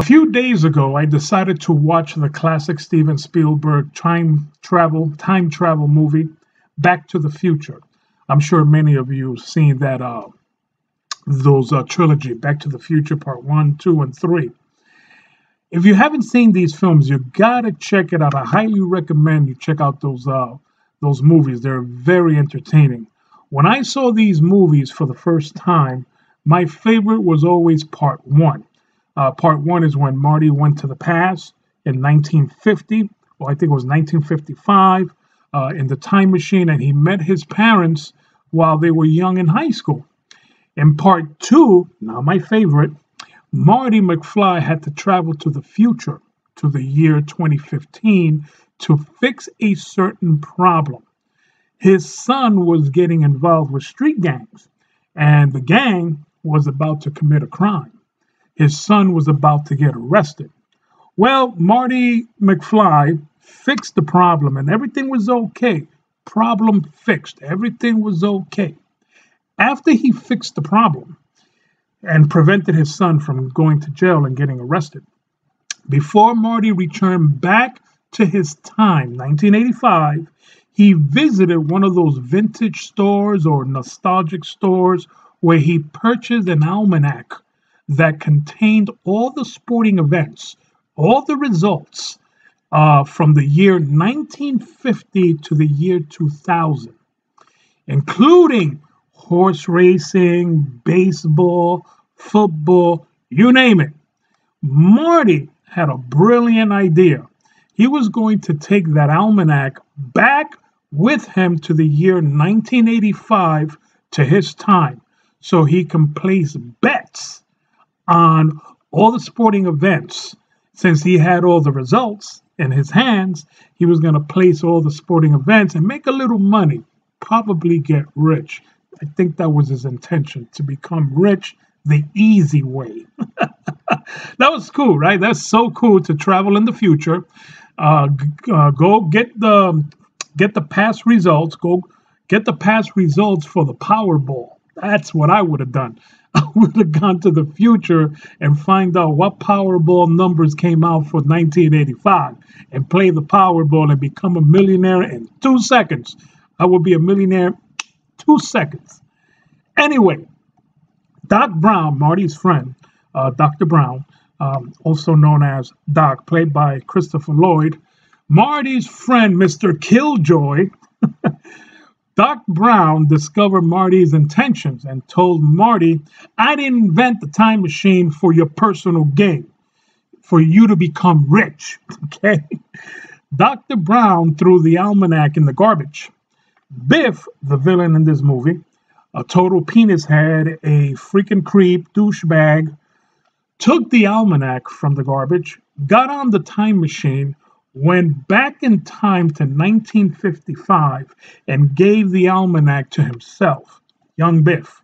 A few days ago, I decided to watch the classic Steven Spielberg time travel movie, Back to the Future. I'm sure many of you have seen that those trilogy, Back to the Future Part 1, 2, and 3. If you haven't seen these films, you gotta check it out. I highly recommend you check out those movies. They're very entertaining. When I saw these movies for the first time, my favorite was always Part 1. Part 1 is when Marty went to the past in 1950, or I think it was 1955, in the time machine, and he met his parents while they were young in high school. In Part 2, now my favorite, Marty McFly had to travel to the future, to the year 2015, to fix a certain problem. His son was getting involved with street gangs, and the gang was about to commit a crime. His son was about to get arrested. Well, Marty McFly fixed the problem and everything was okay. Problem fixed. Everything was okay. After he fixed the problem and prevented his son from going to jail and getting arrested, before Marty returned back to his time, 1985, he visited one of those vintage stores or nostalgic stores where he purchased an almanac that contained all the sporting events, all the results from the year 1950 to the year 2000, including horse racing, baseball, football, you name it. Marty had a brilliant idea. He was going to take that almanac back with him to the year 1985 to his time so he can place bets on all the sporting events. Since he had all the results in his hands, he was going to place all the sporting events and make a little money, probably get rich. I think that was his intention, to become rich the easy way. That was cool, right? That's so cool, to travel in the future, go get the past results, go get the past results for the Powerball. That's what I would have done. I would have gone to the future and find out what Powerball numbers came out for 1985 and play the Powerball and become a millionaire in 2 seconds. I would be a millionaire 2 seconds. Anyway, Doc Brown, Marty's friend, Dr. Brown, also known as Doc, played by Christopher Lloyd, Marty's friend, Mr. Killjoy, Doc Brown discovered Marty's intentions and told Marty, "I didn't invent the time machine for your personal gain, for you to become rich." Okay? Dr. Brown threw the almanac in the garbage. Biff, the villain in this movie, a total penis head, a freaking creep, douchebag, took the almanac from the garbage, got on the time machine, went back in time to 1955 and gave the almanac to himself, young Biff.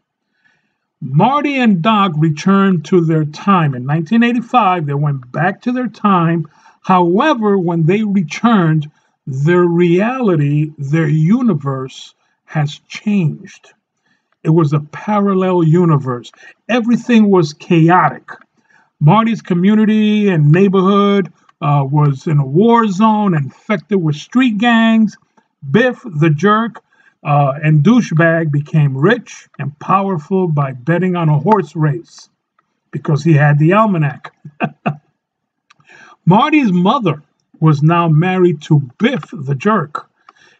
Marty and Doc returned to their time. In 1985, they went back to their time. However, when they returned, their reality, their universe has changed. It was a parallel universe. Everything was chaotic. Marty's community and neighborhood was in a war zone, infected with street gangs. Biff, the jerk and douchebag, became rich and powerful by betting on a horse race because he had the almanac. Marty's mother was now married to Biff, the jerk.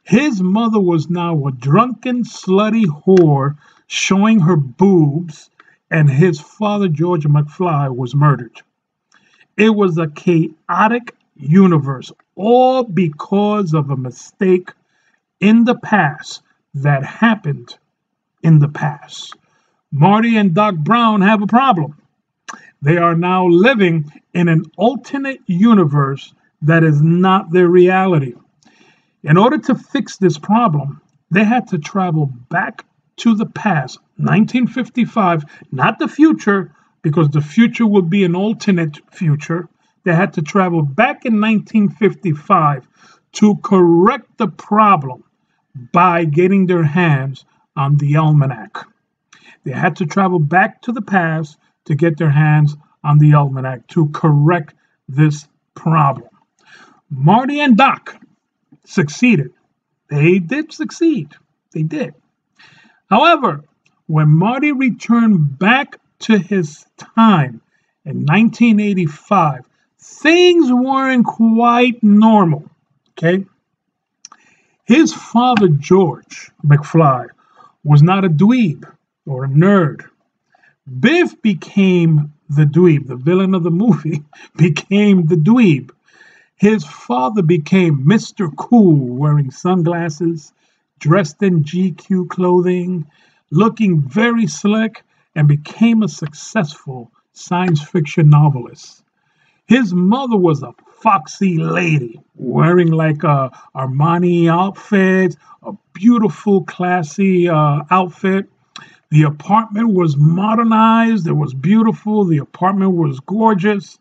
His mother was now a drunken, slutty whore showing her boobs, and his father, George McFly, was murdered. It was a chaotic universe, all because of a mistake in the past that happened in the past. Marty and Doc Brown have a problem. They are now living in an alternate universe that is not their reality. In order to fix this problem, they had to travel back to the past, 1955, not the future, because the future would be an alternate future. They had to travel back in 1955 to correct the problem by getting their hands on the almanac. They had to travel back to the past to get their hands on the almanac to correct this problem. Marty and Doc succeeded. They did succeed. They did. However, when Marty returned back to his time in 1985, things weren't quite normal, okay? His father, George McFly, was not a dweeb or a nerd. Biff became the dweeb. The villain of the movie became the dweeb. His father became Mr. Cool, wearing sunglasses, dressed in GQ clothing, looking very slick, and became a successful science fiction novelist. His mother was a foxy lady, wearing like a Armani outfit, a beautiful, classy outfit. The apartment was modernized. It was beautiful. The apartment was gorgeous.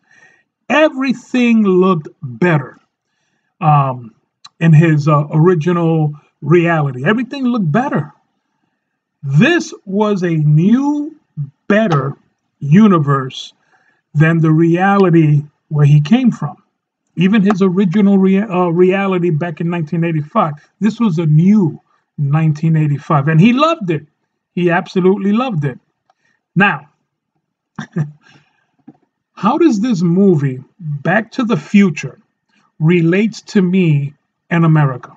Everything looked better in his original reality. Everything looked better. This was a new, better universe than the reality where he came from. Even his original reality back in 1985. This was a new 1985, and he loved it. He absolutely loved it. Now, how does this movie, Back to the Future, relates to me and America?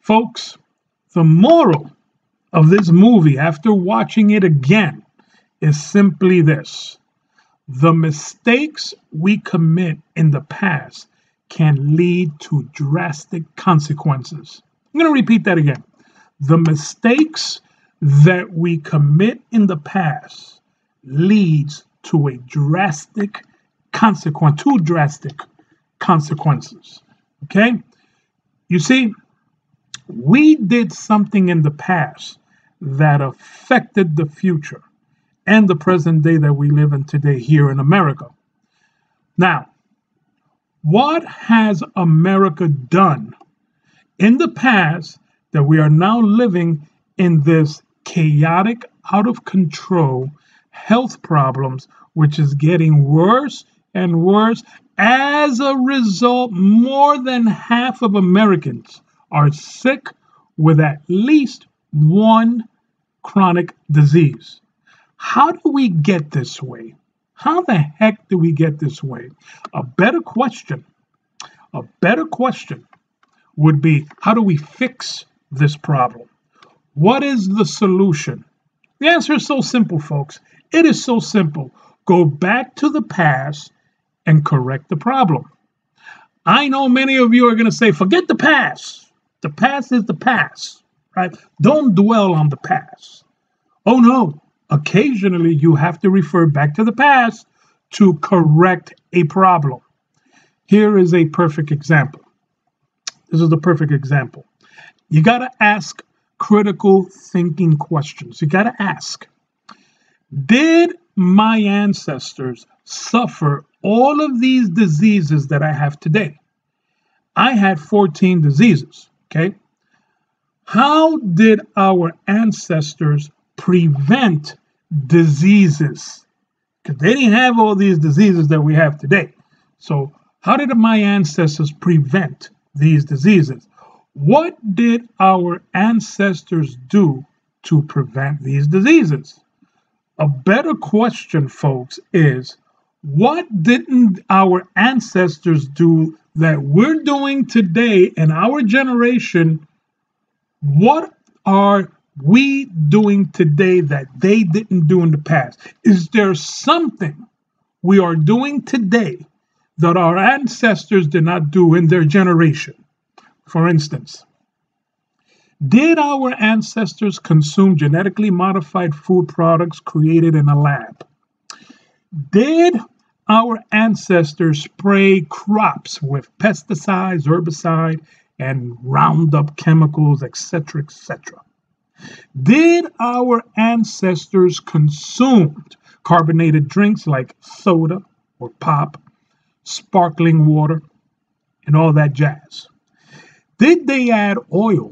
Folks, the moral of this movie, after watching it again, is simply this. The mistakes we commit in the past can lead to drastic consequences. I'm going to repeat that again. The mistakes that we commit in the past leads to a drastic consequence, two drastic consequences, okay? You see, we did something in the past that affected the future and the present day that we live in today here in America. Now, what has America done in the past that we are now living in this chaotic, out of control health problems, which is getting worse and worse? As a result, more than half of Americans are sick with at least one chronic disease. How do we get this way? How the heck do we get this way? A better question would be, how do we fix this problem? What is the solution? The answer is so simple, folks. It is so simple. Go back to the past and correct the problem. I know many of you are going to say, forget the past. The past is the past, right? Don't dwell on the past. Oh, no. Occasionally, you have to refer back to the past to correct a problem. Here is a perfect example. This is the perfect example. You got to ask critical thinking questions. You got to ask, did my ancestors suffer all of these diseases that I have today? I had 14 diseases, okay? How did our ancestors prevent diseases? Because they didn't have all these diseases that we have today. So how did my ancestors prevent these diseases? What did our ancestors do to prevent these diseases? A better question, folks, is what didn't our ancestors do that we're doing today in our generation? What are we doing today that they didn't do in the past? Is there something we are doing today that our ancestors did not do in their generation? For instance, did our ancestors consume genetically modified food products created in a lab? Did our ancestors spray crops with pesticides, herbicide, and Roundup chemicals, etc., etc.? Did our ancestors consume carbonated drinks like soda or pop, sparkling water, and all that jazz? Did they add oil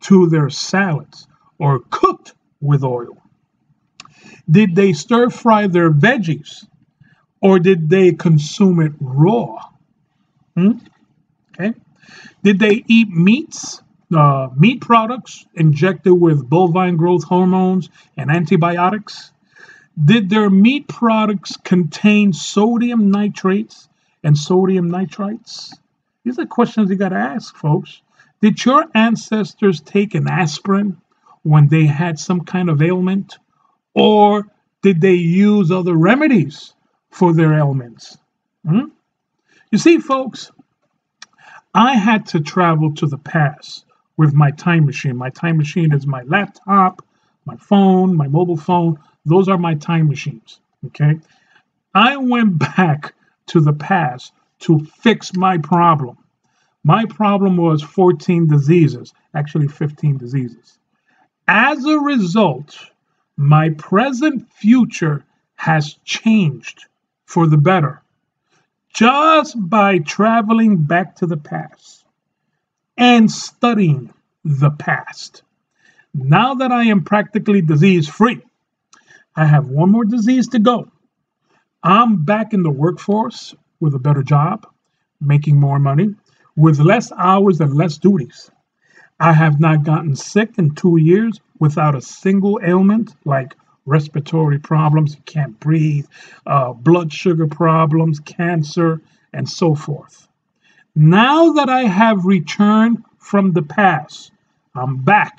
to their salads or cooked with oil? Did they stir fry their veggies? or did they consume it raw? Okay. Did they eat meats, meat products injected with bovine growth hormones and antibiotics? Did their meat products contain sodium nitrates and sodium nitrites? These are questions you got to ask, folks. Did your ancestors take an aspirin when they had some kind of ailment? Or did they use other remedies for their ailments? You see, folks, I had to travel to the past with my time machine. My time machine is my laptop, my phone, my mobile phone. Those are my time machines, okay? I went back to the past to fix my problem. My problem was 14 diseases, actually 15 diseases. As a result, my present future has changed for the better just by traveling back to the past and studying the past. Now that I am practically disease-free, I have one more disease to go. I'm back in the workforce with a better job, making more money, with less hours and less duties. I have not gotten sick in 2 years without a single ailment, like respiratory problems, you can't breathe, blood sugar problems, cancer, and so forth. Now that I have returned from the past, I'm back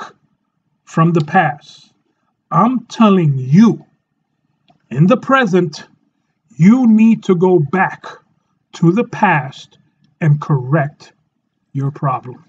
from the past. I'm telling you, in the present, you need to go back to the past and correct your problem.